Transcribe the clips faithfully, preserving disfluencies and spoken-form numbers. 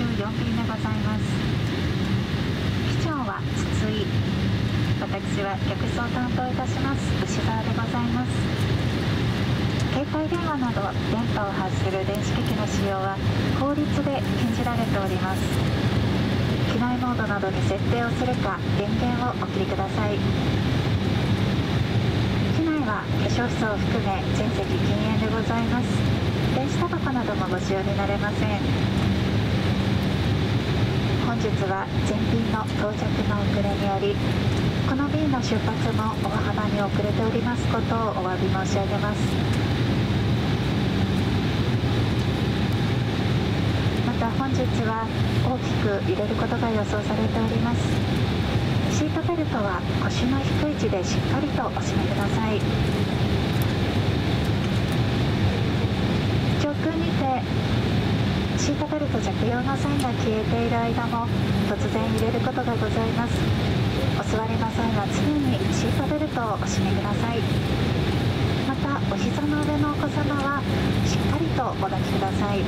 よん便でございます。機長は筒井、私は客室を担当いたします牛沢でございます。携帯電話など電波を発する電子機器の使用は法律で禁じられております。機内モードなどに設定をするか電源をお切りください。機内は化粧室を含め全席禁煙でございます。電子タバコなどもご使用になれません。本日は全便の到着の遅れにより、この便の出発も大幅に遅れておりますことをお詫び申し上げます。また本日は大きく揺れることが予想されております。シートベルトは腰の低い位置でしっかりとお締めください。上空にてシートベルト着用のサインが消えている間も突然揺れることがございます。お座りの際は常にシートベルトをお締めください。またお膝の上のお子様はしっかりとお抱きください。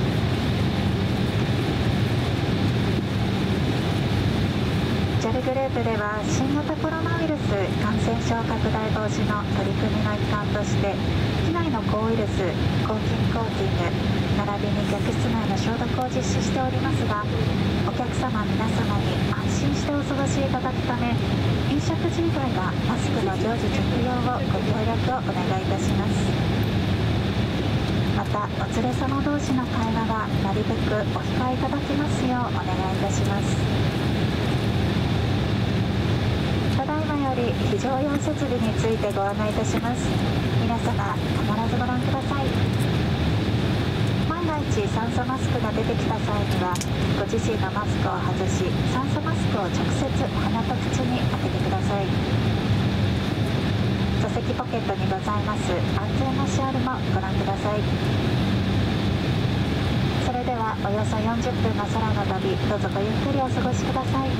ジャル グループでは新型コロナウイルス感染症拡大防止の取り組みの一環として機内の抗ウイルス、抗菌コーティング並びに客室内の消毒を実施しておりますが、お客様皆様に安心してお過ごしいただくため、飲食時以外はマスクの常時着用をご協力をお願いいたします。また、お連れ様同士の会話はなるべくお控えいただきますようお願いいたします。ただいまより非常用設備についてご案内いたします。皆様必ずご覧ください。万が一酸素マスクが出てきた際にはご自身のマスクを外し、酸素マスクを直接鼻と口に当ててください。座席ポケットにございます安全なシャールもご覧ください。それではおよそよんじゅっぷんの空の旅、どうぞごゆっくりお過ごしください。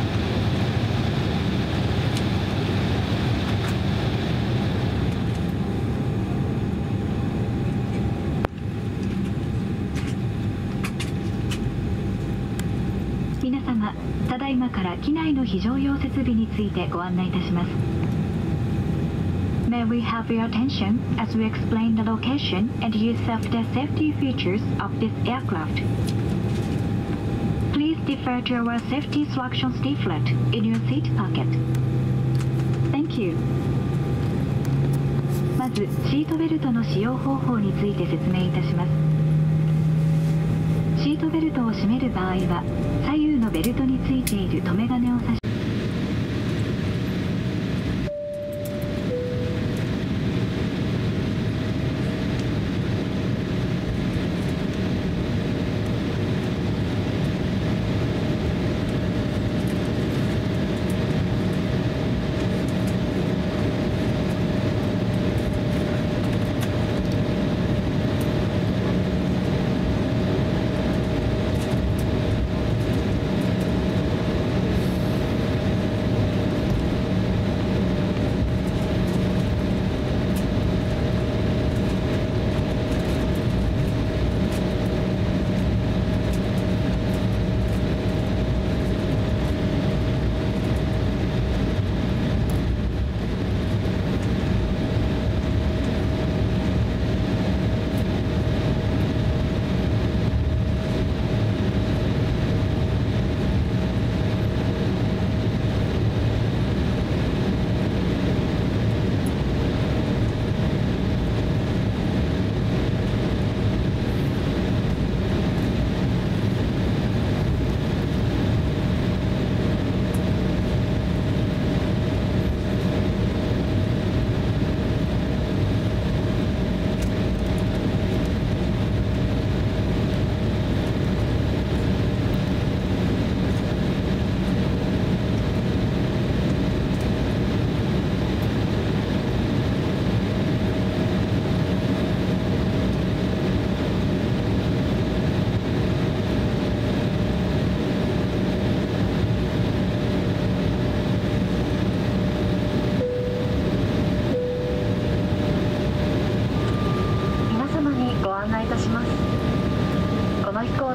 ただいまから機内の非常用設備についてご案内いたします。May we have your attention as we explain the location and use of the safety features of this aircraft. Please defer to our safety instruction leaflet in your seat pocket. Thank you. まずシートベルトの使用方法について説明いたします。シートベルトを締める場合は左右のベルトについている留め金を差し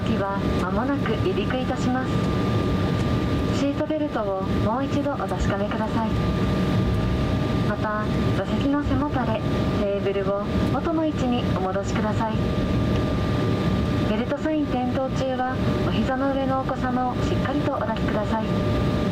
機はまもなく離陸いたします。シートベルトをもう一度お確かめください。また、座席の背もたれ、テーブルを元の位置にお戻しください。ベルトサイン点灯中はお膝の上のお子様をしっかりとお抱きください。